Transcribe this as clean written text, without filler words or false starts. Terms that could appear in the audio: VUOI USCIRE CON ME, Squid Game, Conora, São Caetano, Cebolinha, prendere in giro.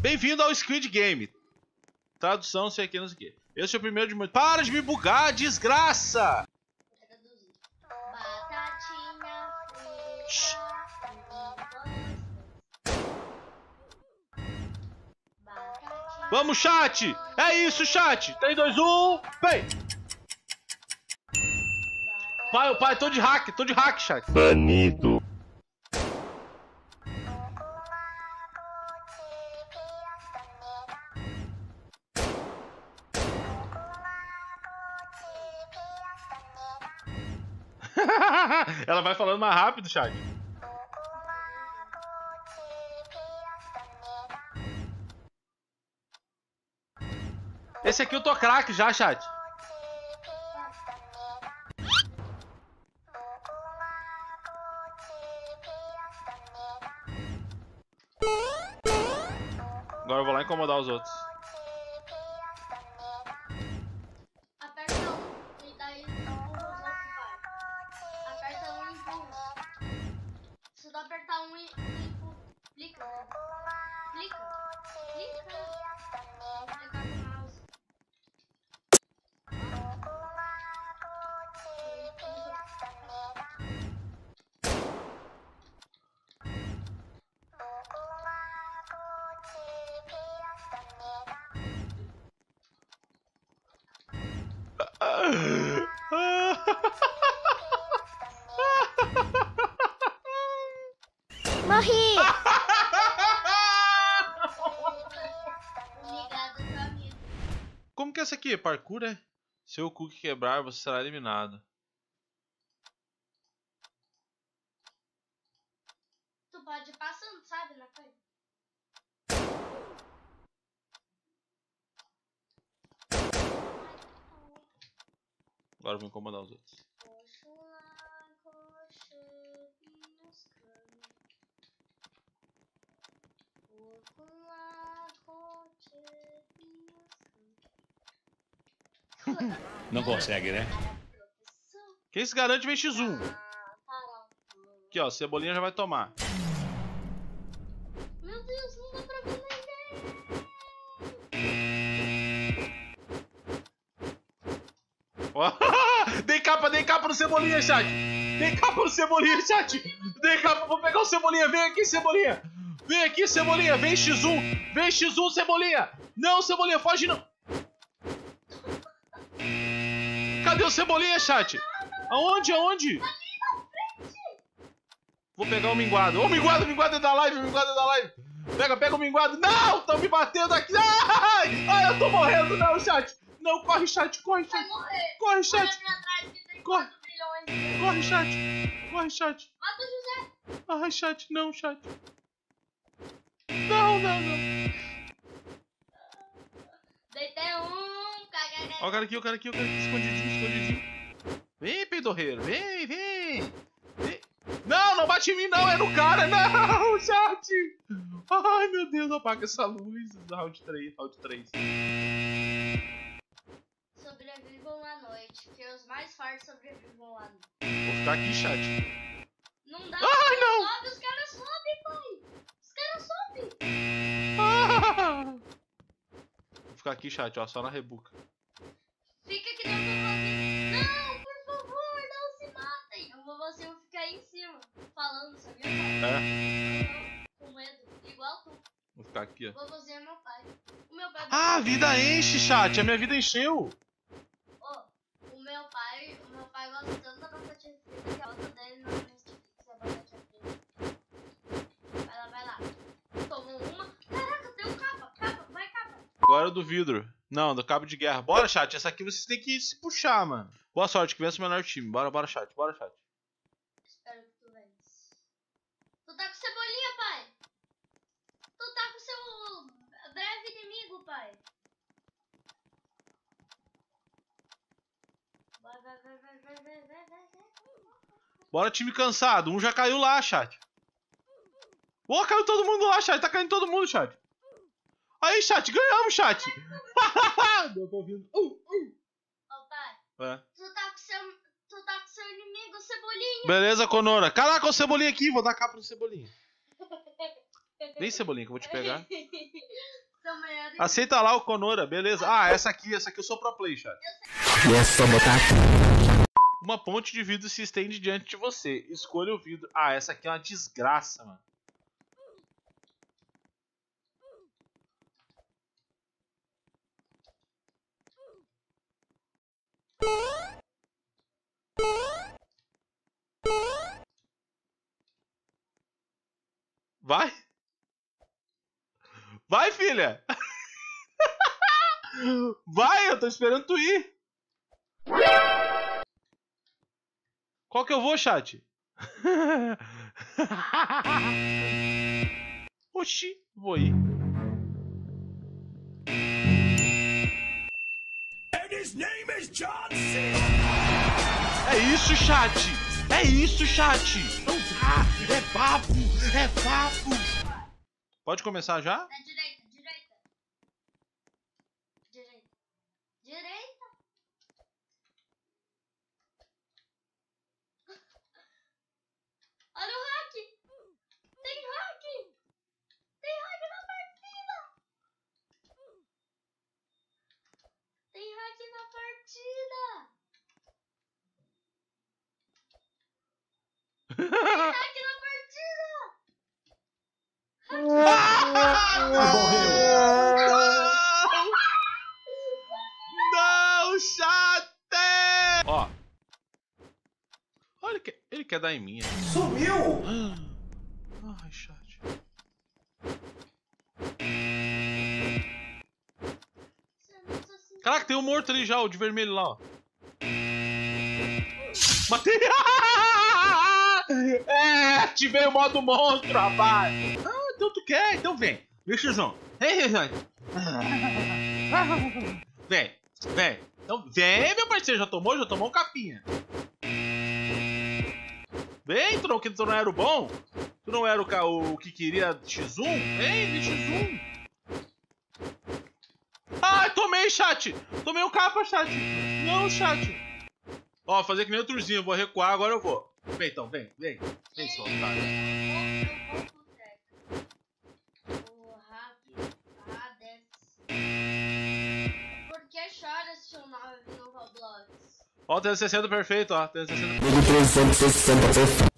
Bem-vindo ao Squid Game. Tradução, sei aqui, não sei o que. Esse é o primeiro de muito. Para de me bugar, desgraça! Vamos, chat! É isso, chat! 3, 2, 1, vem! Pai, tô de hack, chat! Banido! Ela vai falando mais rápido, chat. Esse aqui eu tô craque já, chat. Agora eu vou lá incomodar os outros. Morri! Como que é essa aqui? Parkour, é? Se o cookie quebrar, você será eliminado. Tu pode ir passando, sabe? Na frente. Agora eu vou incomodar os outros. Não consegue, né? Quem se garante vem X1. Aqui, ó, Cebolinha já vai tomar. Meu Deus, não dá pra ver nem. Dei capa no Cebolinha, chat. Vou pegar o Cebolinha, vem aqui, Cebolinha. Vem X1. Vem X1, Cebolinha. Não, Cebolinha, foge não. Cadê o Cebolinha, chat? Aonde? Vou pegar o minguado. Ô, minguado é da live, Pega o minguado. Não, tão me batendo aqui. Ai, eu tô morrendo, não, chat. Não, corre, chat, Corre, chat. Mata o José. Ai, chat, não, chat. Não. Deitei um, caguei. Ó, o cara aqui, escondidinho. Vem, peidorreiro, vem. Não bate em mim, não, é no cara, não, chat. Ai, meu Deus, apaga essa luz. Round 3. Sobrevivam à noite, que os mais fortes sobrevivam à noite. Vou ficar aqui, chat. Não dá, ai, não. Sobe, os caras sobem, pai. Vou ficar aqui, chat, ó, só na rebuca. Fica aqui dentro do vazio. Não, por favor, não se matem. O vovôzinho vai ficar aí em cima, falando, sabia? É. Com medo, igual tu. Vou ficar aqui, ó. O vovôzinho é meu pai. Ah, a vida enche, chat, a minha vida encheu. Ó, o meu pai gosta tanto da batata frita que a bota dele não justifica a batata frita. Vai lá. Tomou uma. Caraca, deu capa. Vai, capa. Agora do vidro. Não, do cabo de guerra. Bora, chat. Essa aqui vocês têm que se puxar, mano. Boa sorte, que vença o melhor time. Bora, chat. Espero que tu vença. Tu tá com Cebolinha, pai. Tu tá com seu breve inimigo, pai. Vai. Bora, time cansado. Um já caiu lá, chat. Ô, caiu todo mundo lá, chat. Tá caindo todo mundo, chat. Aí, chat. Ganhamos, chat. Eu tô ouvindo. Ô, pai. É. Tu tá com seu inimigo, Beleza, Conora. Caraca, o Cebolinha aqui. Vou dar a capa no Cebolinha. Vem, Cebolinha, que eu vou te pegar. Aceita lá o Conora, beleza. Ah, essa aqui eu sou pro play, chat. E é só botar aqui. Uma ponte de vidro se estende diante de você. Escolha o vidro. Ah, essa aqui é uma desgraça, mano. Vai! Vai, filha! Vai, eu tô esperando tu ir! Qual que eu vou, chat? Oxi, vou ir. And his name is John C. É isso, chat! É isso, chat! Não dá! É papo! É papo! Pode começar já? Direita. Olha o hack! Tem hack! Tem hack na partida! Tem hack na partida! Tem hack na partida! Hack! Morreu! Ele quer dar em mim. Sumiu! Ai, chat. Caraca, tem um morto ali já, o de vermelho lá, ó. Matei! É, ativei o modo monstro, rapaz! Ah, então tu quer? Então vem. Vem, Xizão. Vem, vem. Então vem, meu parceiro. Já tomou um capinha. Bem, tu não era o bom? Tu não era o que queria X1? Vem, X1! Ah, tomei, chat! Tomei um capa, chat! Não, chat! Ó, fazer que nem o Turzinho, vou recuar, agora eu vou. Vem, então, vem, vem. Vem, só, cara. Por que chora se eu não vou blog? Ó, 360 perfeito, ó. 360 perfeito.